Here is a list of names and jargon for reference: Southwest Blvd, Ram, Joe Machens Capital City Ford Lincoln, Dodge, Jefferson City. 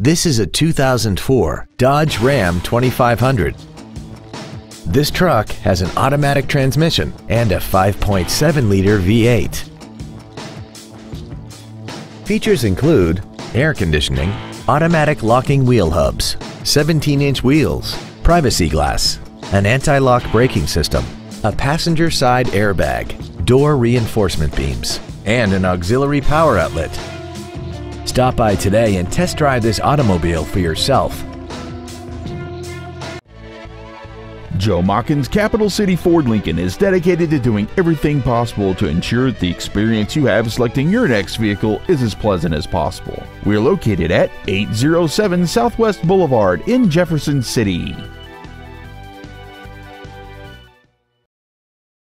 This is a 2004 Dodge Ram 2500. This truck has an automatic transmission and a 5.7-liter V8. Features include air conditioning, automatic locking wheel hubs, 17-inch wheels, privacy glass, an anti-lock braking system, a passenger side airbag, door reinforcement beams, and an auxiliary power outlet. Stop by today and test drive this automobile for yourself. Joe Machens Capital City Ford Lincoln is dedicated to doing everything possible to ensure that the experience you have selecting your next vehicle is as pleasant as possible. We're located at 807 Southwest Boulevard in Jefferson City.